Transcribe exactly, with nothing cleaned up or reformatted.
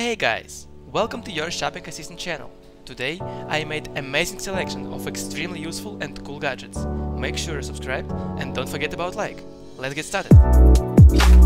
Hey guys, welcome to your Shopping Assistant channel. Today I made amazing selection of extremely useful and cool gadgets. Make sure you subscribe and don't forget about like. Let's get started.